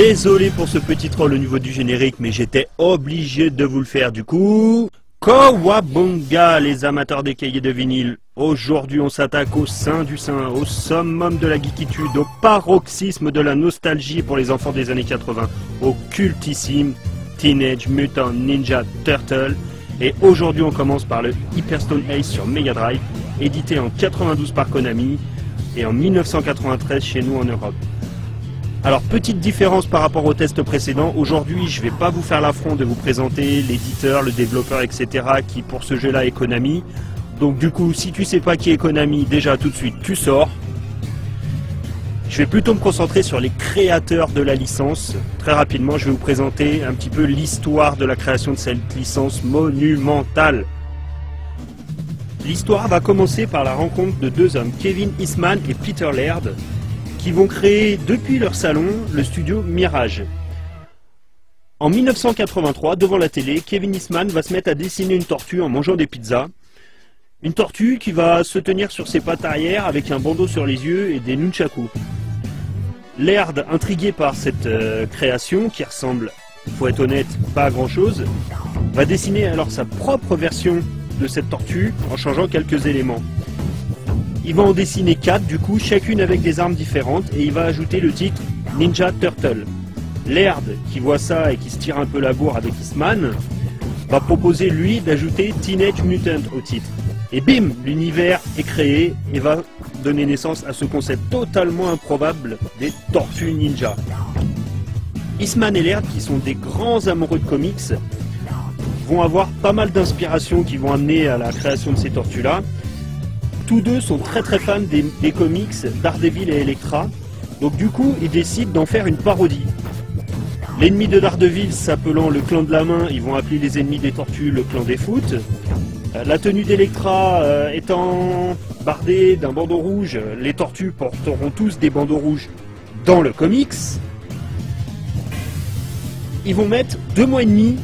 Désolé pour ce petit troll au niveau du générique, mais j'étais obligé de vous le faire du coup. Kowabonga, les amateurs des cahiers de vinyle. Aujourd'hui, on s'attaque au sein du sein, au summum de la geekitude, au paroxysme de la nostalgie pour les enfants des années 80, au cultissime Teenage Mutant Ninja Turtle. Et aujourd'hui, on commence par le Hyperstone Heist sur Mega Drive, édité en 92 par Konami et en 1993 chez nous en Europe. Alors, petite différence par rapport au test précédent, aujourd'hui je ne vais pas vous faire l'affront de vous présenter l'éditeur, le développeur, etc. qui pour ce jeu-là est Konami. Donc du coup, si tu sais pas qui est Konami, déjà tout de suite tu sors. Je vais plutôt me concentrer sur les créateurs de la licence. Très rapidement, je vais vous présenter un petit peu l'histoire de la création de cette licence monumentale. L'histoire va commencer par la rencontre de deux hommes, Kevin Eastman et Peter Laird, qui vont créer depuis leur salon le studio Mirage. En 1983, devant la télé, Kevin Eastman va se mettre à dessiner une tortue en mangeant des pizzas. Une tortue qui va se tenir sur ses pattes arrière avec un bandeau sur les yeux et des nunchakus. Laird, intrigué par cette création qui ressemble, faut être honnête, pas à grand chose, va dessiner alors sa propre version de cette tortue en changeant quelques éléments. Il va en dessiner 4 du coup, chacune avec des armes différentes, et il va ajouter le titre Ninja Turtle. Laird, qui voit ça et qui se tire un peu la bourre avec Eastman, va proposer lui d'ajouter Teenage Mutant au titre. Et bim, l'univers est créé et va donner naissance à ce concept totalement improbable des Tortues Ninja. Eastman et Laird, qui sont des grands amoureux de comics, vont avoir pas mal d'inspirations qui vont amener à la création de ces tortues-là. Tous deux sont très fans des comics Daredevil et Electra, donc du coup ils décident d'en faire une parodie. L'ennemi de Daredevil s'appelant le clan de la main, ils vont appeler les ennemis des tortues le clan des foot. La tenue d'Electra étant bardée d'un bandeau rouge, les tortues porteront tous des bandeaux rouges dans le comics. Ils vont mettre 2 mois et demi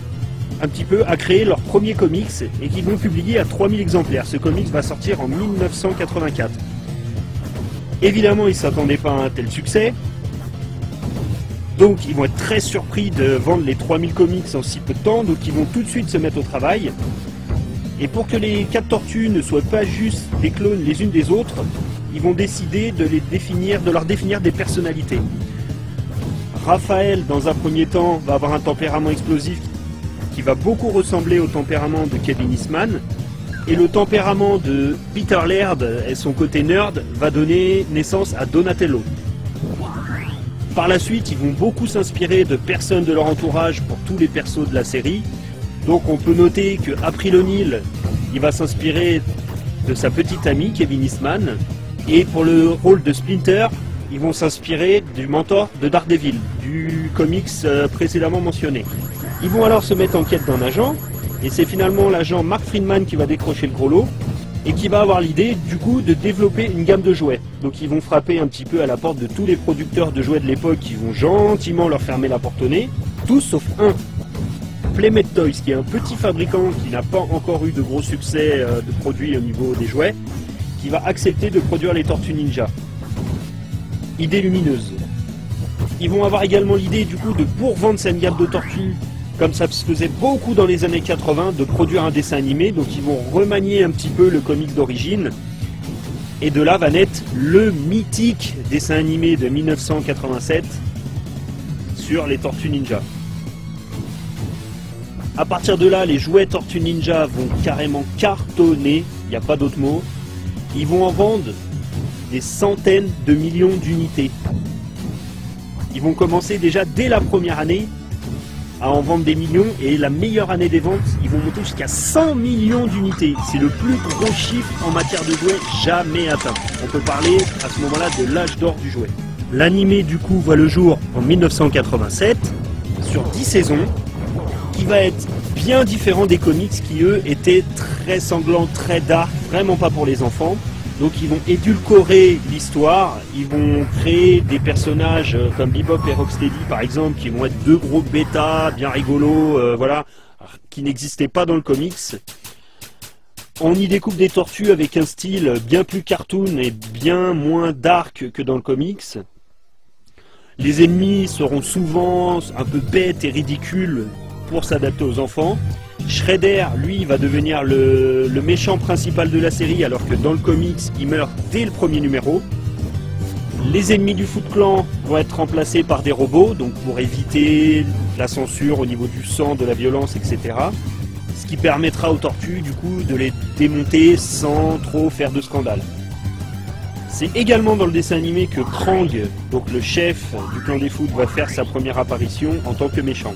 un petit peu à créer leur premier comics et qu'ils vont publier à 3000 exemplaires. Ce comics va sortir en 1984. Évidemment, ils ne s'attendaient pas à un tel succès. Donc, ils vont être très surpris de vendre les 3000 comics en si peu de temps. Donc, ils vont tout de suite se mettre au travail. Et pour que les 4 tortues ne soient pas juste des clones les unes des autres, ils vont décider de leur définir des personnalités. Raphaël, dans un premier temps, va avoir un tempérament explosif qui va beaucoup ressembler au tempérament de Kevin Eastman, et le tempérament de Peter Laird et son côté nerd va donner naissance à Donatello. Par la suite, ils vont beaucoup s'inspirer de personnes de leur entourage pour tous les persos de la série. Donc on peut noter que April O'Neil, il va s'inspirer de sa petite amie Kevin Eastman, et pour le rôle de Splinter, ils vont s'inspirer du mentor de Daredevil, du comics précédemment mentionné. Ils vont alors se mettre en quête d'un agent, et c'est finalement l'agent Mark Friedman qui va décrocher le gros lot, et qui va avoir l'idée du coup de développer une gamme de jouets. Donc ils vont frapper un petit peu à la porte de tous les producteurs de jouets de l'époque qui vont gentiment leur fermer la porte au nez, tous sauf un, Playmate Toys, qui est un petit fabricant qui n'a pas encore eu de gros succès de produits au niveau des jouets, qui va accepter de produire les Tortues Ninja. Idée lumineuse. Ils vont avoir également l'idée du coup de, pour vendre cette gamme de tortues, comme ça se faisait beaucoup dans les années 80, de produire un dessin animé, donc ils vont remanier un petit peu le comics d'origine. Et de là va naître le mythique dessin animé de 1987 sur les Tortues Ninja. A partir de là, les jouets Tortues Ninja vont carrément cartonner, il n'y a pas d'autre mot. Ils vont en vendre des centaines de millions d'unités. Ils vont commencer déjà dès la première année à en vendre des millions, et la meilleure année des ventes, ils vont monter jusqu'à 100 millions d'unités. C'est le plus gros chiffre en matière de jouets jamais atteint. On peut parler à ce moment-là de l'âge d'or du jouet. L'animé du coup voit le jour en 1987 sur 10 saisons, qui va être bien différent des comics qui eux étaient très sanglants, très dark, vraiment pas pour les enfants. Donc ils vont édulcorer l'histoire, ils vont créer des personnages comme Bebop et Rocksteady par exemple, qui vont être 2 gros bêtas, bien rigolos, voilà, qui n'existaient pas dans le comics. On y découpe des tortues avec un style bien plus cartoon et bien moins dark que dans le comics. Les ennemis seront souvent un peu bêtes et ridicules pour s'adapter aux enfants. Shredder, lui, va devenir le méchant principal de la série, alors que dans le comics, il meurt dès le premier numéro. Les ennemis du Foot Clan vont être remplacés par des robots, donc pour éviter la censure au niveau du sang, de la violence, etc. Ce qui permettra aux tortues, du coup, de les démonter sans trop faire de scandale. C'est également dans le dessin animé que Krang, donc le chef du clan des Foot, va faire sa première apparition en tant que méchant.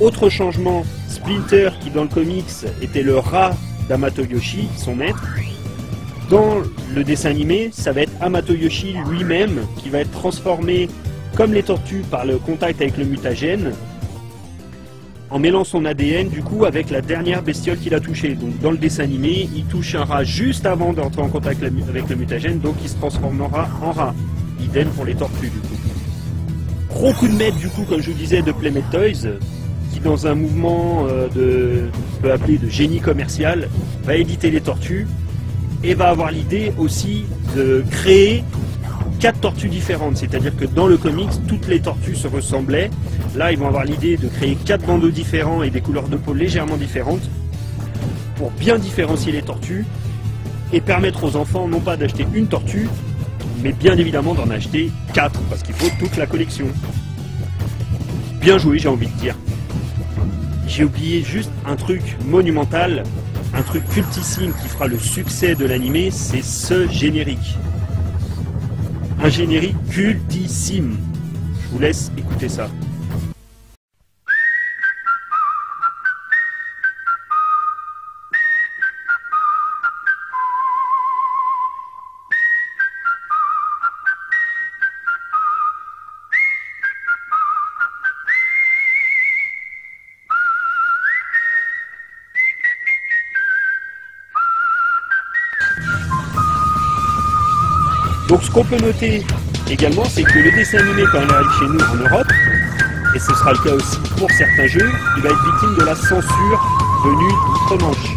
Autre changement, Splinter, qui dans le comics était le rat d'Hamato Yoshi, son maître, dans le dessin animé, ça va être Hamato Yoshi lui-même qui va être transformé, comme les tortues, par le contact avec le mutagène, en mêlant son ADN du coup avec la dernière bestiole qu'il a touchée. Donc dans le dessin animé, il touche un rat juste avant d'entrer en contact avec le mutagène, donc il se transformera en rat. Idem pour les tortues du coup. Gros coup de maître du coup, comme je vous disais, de Playmate Toys, qui dans un mouvement qu'on peut appeler de génie commercial, va éditer les tortues et va avoir l'idée aussi de créer 4 tortues différentes. C'est-à-dire que dans le comics, toutes les tortues se ressemblaient. Là, ils vont avoir l'idée de créer 4 bandeaux différents et des couleurs de peau légèrement différentes pour bien différencier les tortues et permettre aux enfants non pas d'acheter une tortue, mais bien évidemment d'en acheter 4, parce qu'il faut toute la collection. Bien joué, j'ai envie de dire. J'ai oublié juste un truc monumental, un truc cultissime qui fera le succès de l'animé, c'est ce générique. Un générique cultissime. Je vous laisse écouter ça. Donc ce qu'on peut noter également, c'est que le dessin animé, quand il arrive chez nous en Europe, et ce sera le cas aussi pour certains jeux, il va être victime de la censure venue d'outre-Manche.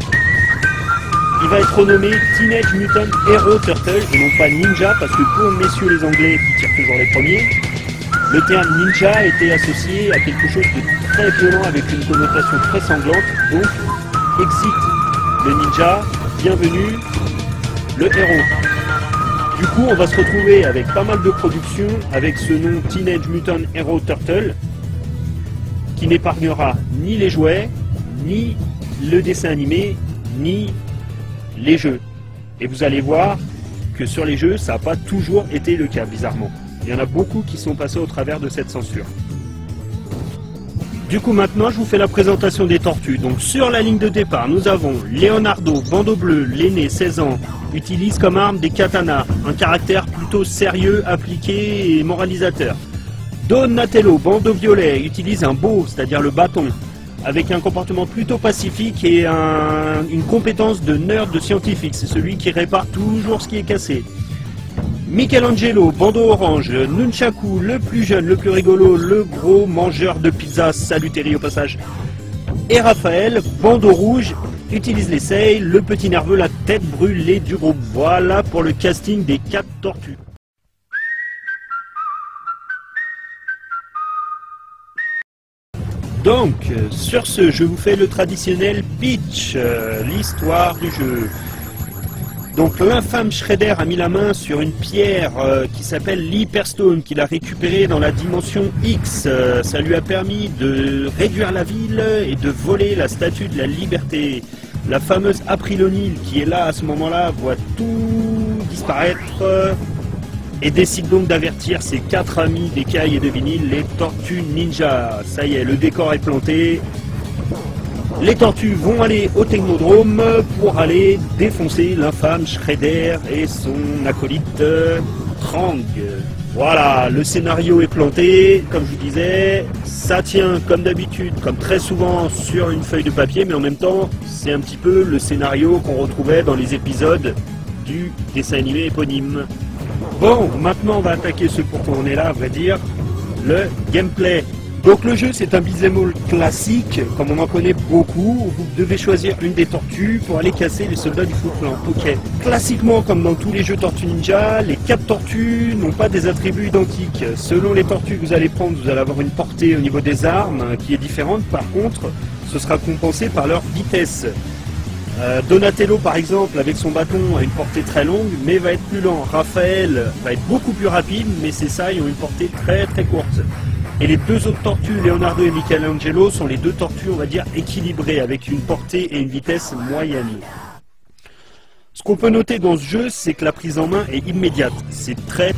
Il va être renommé Teenage Mutant Hero Turtle, et non pas Ninja, parce que pour messieurs les Anglais qui tirent toujours les premiers, le terme Ninja était associé à quelque chose de très violent avec une connotation très sanglante, donc Exit, le Ninja, bienvenue, le héros. Du coup, on va se retrouver avec pas mal de productions avec ce nom Teenage Mutant Hero Turtle qui n'épargnera ni les jouets, ni le dessin animé, ni les jeux. Et vous allez voir que sur les jeux, ça n'a pas toujours été le cas, bizarrement. Il y en a beaucoup qui sont passés au travers de cette censure. Du coup, maintenant, je vous fais la présentation des tortues. Donc, sur la ligne de départ, nous avons Leonardo, bandeau bleu, l'aîné, 16 ans, utilise comme arme des katanas, un caractère plutôt sérieux, appliqué et moralisateur. Donatello, bandeau violet, utilise un beau, c'est-à-dire le bâton, avec un comportement plutôt pacifique et une compétence de nerd, de scientifique. C'est celui qui répare toujours ce qui est cassé. Michelangelo, bandeau orange, Nunchaku, le plus jeune, le plus rigolo, le gros mangeur de pizza, saluterie au passage. Et Raphaël, bandeau rouge, utilise les seils, le petit nerveux, la tête brûlée du groupe. Voilà pour le casting des 4 tortues. Donc, sur ce, je vous fais le traditionnel pitch, l'histoire du jeu. Donc l'infâme Shredder a mis la main sur une pierre qui s'appelle l'Hyperstone, qu'il a récupérée dans la dimension X. Ça lui a permis de réduire la ville et de voler la statue de la liberté. La fameuse April O'Neil qui est là à ce moment-là voit tout disparaître et décide donc d'avertir ses 4 amis d'écailles et de vinyle, les tortues ninja. Ça y est, le décor est planté. Les tortues vont aller au Technodrome pour aller défoncer l'infâme Shredder et son acolyte Krang. Voilà, le scénario est planté, comme je vous disais, ça tient comme d'habitude, comme très souvent sur une feuille de papier, mais en même temps, c'est un petit peu le scénario qu'on retrouvait dans les épisodes du dessin animé éponyme. Bon, maintenant on va attaquer ce pour quoi on est là, à vrai dire, le gameplay. Donc le jeu c'est un beat'em all classique, comme on en connaît beaucoup. Vous devez choisir une des tortues pour aller casser les soldats du Foot Clan. Ok. Classiquement, comme dans tous les jeux Tortues Ninja, les 4 tortues n'ont pas des attributs identiques. Selon les tortues que vous allez prendre, vous allez avoir une portée au niveau des armes qui est différente. Par contre, ce sera compensé par leur vitesse. Donatello par exemple avec son bâton a une portée très longue mais va être plus lent. Raphaël va être beaucoup plus rapide mais c'est ça, ils ont une portée très courte. Et les deux autres tortues, Leonardo et Michelangelo, sont les deux tortues on va dire équilibrées avec une portée et une vitesse moyenne. Ce qu'on peut noter dans ce jeu, c'est que la prise en main est immédiate. C'est très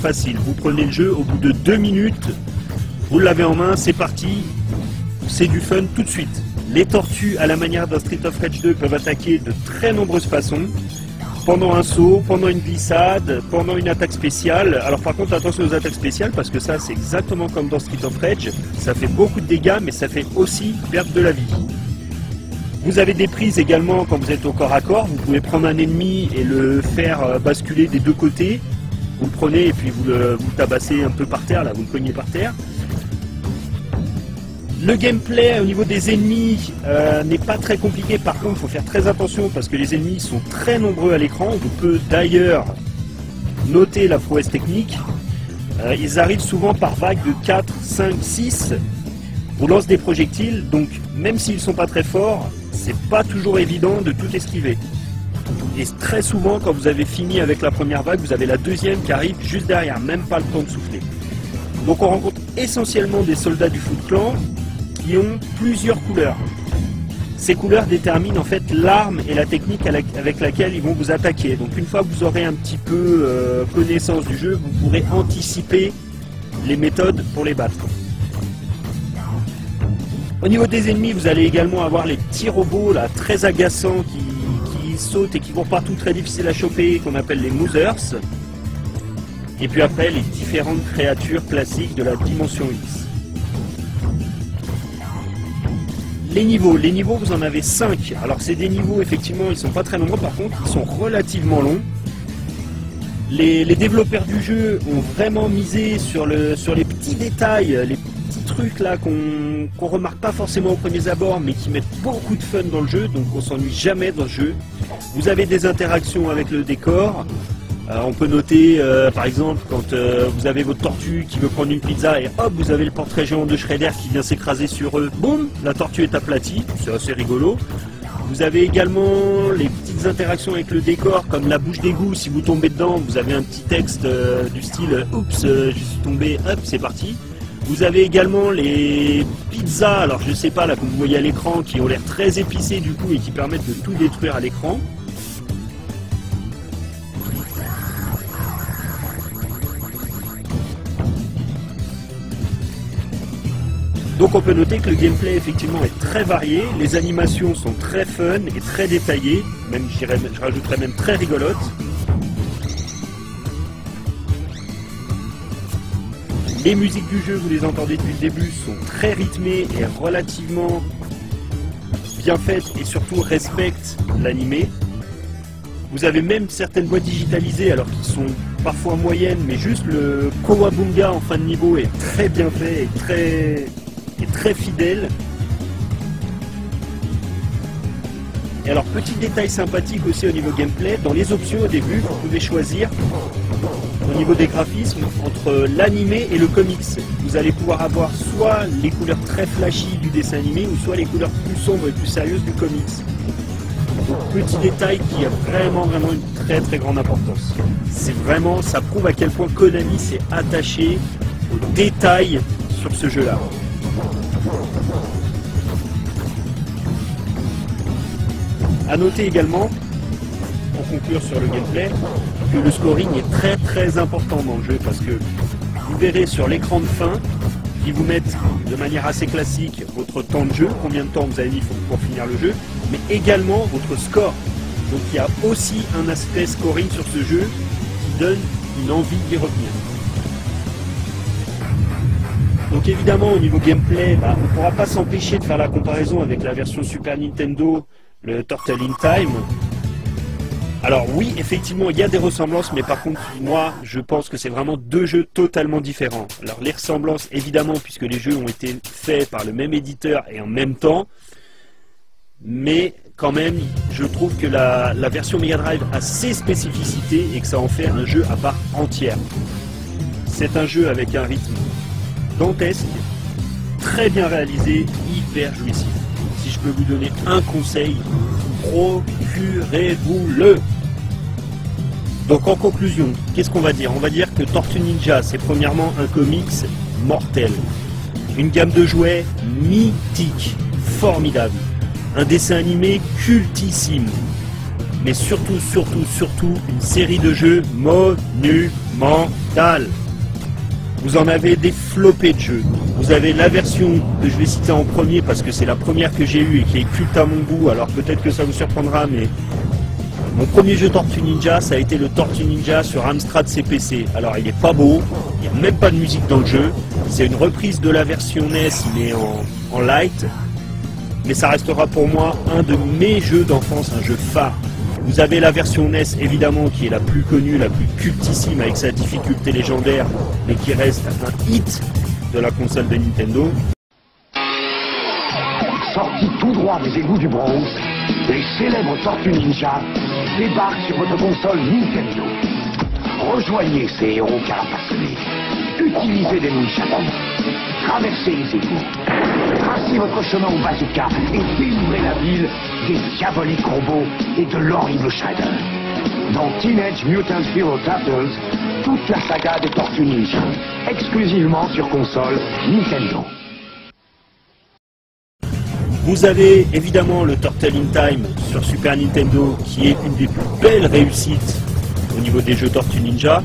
facile. Vous prenez le jeu au bout de 2 minutes, vous l'avez en main, c'est parti, c'est du fun tout de suite. Les tortues, à la manière d'un Street of Rage 2, peuvent attaquer de très nombreuses façons. Pendant un saut, pendant une glissade, pendant une attaque spéciale. Alors par contre, attention aux attaques spéciales, parce que ça, c'est exactement comme dans Street of Rage. Ça fait beaucoup de dégâts, mais ça fait aussi perdre de la vie. Vous avez des prises également quand vous êtes au corps à corps. Vous pouvez prendre un ennemi et le faire basculer des deux côtés. Vous le prenez et puis vous le tabassez un peu par terre, là, vous le cognez par terre. Le gameplay au niveau des ennemis n'est pas très compliqué, par contre il faut faire très attention parce que les ennemis sont très nombreux à l'écran. On peut d'ailleurs noter la prouesse technique. Ils arrivent souvent par vagues de 4, 5, 6, vous lancent des projectiles, donc même s'ils ne sont pas très forts, c'est pas toujours évident de tout esquiver. Et très souvent quand vous avez fini avec la première vague, vous avez la deuxième qui arrive juste derrière, même pas le temps de souffler. Donc on rencontre essentiellement des soldats du Foot Clan qui ont plusieurs couleurs. Ces couleurs déterminent en fait l'arme et la technique avec laquelle ils vont vous attaquer. Donc une fois que vous aurez un petit peu connaissance du jeu, vous pourrez anticiper les méthodes pour les battre. Au niveau des ennemis, vous allez également avoir les petits robots là, très agaçants qui sautent et qui vont partout, très difficiles à choper, qu'on appelle les Mothers. Et puis après, les différentes créatures classiques de la dimension X. Les niveaux, vous en avez 5. Alors c'est des niveaux, effectivement, ils ne sont pas très nombreux, par contre, ils sont relativement longs. Les développeurs du jeu ont vraiment misé sur les petits détails, les petits trucs là qu'on remarque pas forcément aux premiers abords, mais qui mettent beaucoup de fun dans le jeu, donc on s'ennuie jamais dans le jeu. Vous avez des interactions avec le décor. On peut noter par exemple quand vous avez votre tortue qui veut prendre une pizza et hop vous avez le portrait géant de Shredder qui vient s'écraser sur eux, boum, la tortue est aplatie, c'est assez rigolo. Vous avez également les petites interactions avec le décor comme la bouche d'égout, si vous tombez dedans vous avez un petit texte du style oups je suis tombé, hop c'est parti. Vous avez également les pizzas, alors je sais pas là comme vous voyez à l'écran, qui ont l'air très épicées du coup et qui permettent de tout détruire à l'écran. Donc on peut noter que le gameplay effectivement est très varié, les animations sont très fun et très détaillées, même je rajouterais même très rigolotes. Les musiques du jeu, vous les entendez depuis le début, sont très rythmées et relativement bien faites et surtout respectent l'animé. Vous avez même certaines voix digitalisées alors qu'ils sont parfois moyennes, mais juste le Kowabunga en fin de niveau est très bien fait et très fidèle. Et alors petit détail sympathique aussi au niveau gameplay, dans les options au début vous pouvez choisir au niveau des graphismes entre l'animé et le comics. Vous allez pouvoir avoir soit les couleurs très flashy du dessin animé ou soit les couleurs plus sombres et plus sérieuses du comics. Donc petit détail qui a vraiment une très grande importance. C'est vraiment, ça prouve à quel point Konami s'est attaché aux détails sur ce jeu là. A noter également, pour conclure sur le gameplay, que le scoring est très important dans le jeu parce que vous verrez sur l'écran de fin, ils vous mettent de manière assez classique votre temps de jeu, combien de temps vous avez mis pour finir le jeu, mais également votre score. Donc il y a aussi un aspect scoring sur ce jeu qui donne une envie d'y revenir. Donc évidemment au niveau gameplay, on ne pourra pas s'empêcher de faire la comparaison avec la version Super Nintendo, le Turtle in Time. Alors oui, effectivement, il y a des ressemblances, mais par contre, moi, je pense que c'est vraiment deux jeux totalement différents. Alors les ressemblances, évidemment, puisque les jeux ont été faits par le même éditeur et en même temps, mais quand même, je trouve que la version Mega Drive a ses spécificités et que ça en fait un jeu à part entière. C'est un jeu avec un rythme dantesque, très bien réalisé, hyper jouissif. Si je peux vous donner un conseil, procurez-vous-le. Donc en conclusion, qu'est-ce qu'on va dire? On va dire que Tortue Ninja, c'est premièrement un comics mortel. Une gamme de jouets mythique, formidable. Un dessin animé cultissime. Mais surtout, surtout, surtout, une série de jeux monumentale. Vous en avez des flopées de jeux. Vous avez la version que je vais citer en premier parce que c'est la première que j'ai eue et qui est culte à mon goût. Alors peut-être que ça vous surprendra, mais mon premier jeu Tortue Ninja, ça a été le Tortue Ninja sur Amstrad CPC. Alors il n'est pas beau, il n'y a même pas de musique dans le jeu. C'est une reprise de la version NES mais en light. Mais ça restera pour moi un de mes jeux d'enfance, un jeu phare. Vous avez la version NES, évidemment, qui est la plus connue, la plus cultissime, avec sa difficulté légendaire, mais qui reste un hit de la console de Nintendo. Sorti tout droit des égouts du Bronx, les célèbres Tortues Ninja débarquent sur votre console Nintendo. Rejoignez ces héros carapacelés. Utilisez des nunchakus. Traversez les égouts. Tracez votre chemin au bazooka et délivrez la ville des diaboliques robots et de l'horrible Shredder. Dans Teenage Mutant Hero Turtles, toute la saga des Tortues Ninja, exclusivement sur console Nintendo. Vous avez évidemment le Turtles in Time sur Super Nintendo, qui est une des plus belles réussites au niveau des jeux Tortues Ninja.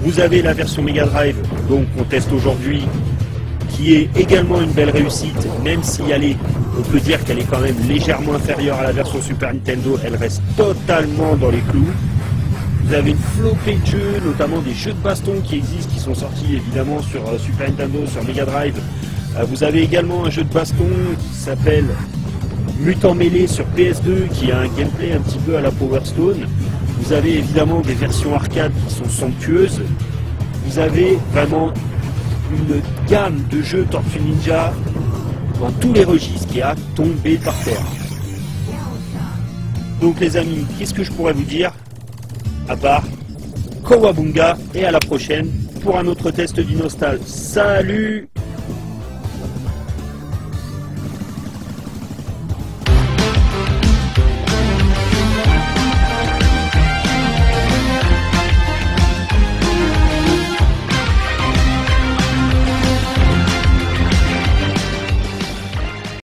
Vous avez la version Mega Drive, donc qu'on teste aujourd'hui, qui est également une belle réussite, même si on peut dire qu'elle est quand même légèrement inférieure à la version Super Nintendo, elle reste totalement dans les clous. Vous avez une flopée de jeux, notamment des jeux de baston qui existent, qui sont sortis évidemment sur Super Nintendo, sur Mega Drive. Vous avez également un jeu de baston qui s'appelle Mutant Melee sur PS2, qui a un gameplay un petit peu à la Power Stone. Vous avez évidemment des versions arcade qui sont somptueuses. Vous avez vraiment une gamme de jeux Tortue Ninja dans tous les registres qui a tombé par terre. Donc les amis, qu'est-ce que je pourrais vous dire à part Kowabunga, et à la prochaine pour un autre test d'Inostal. Salut!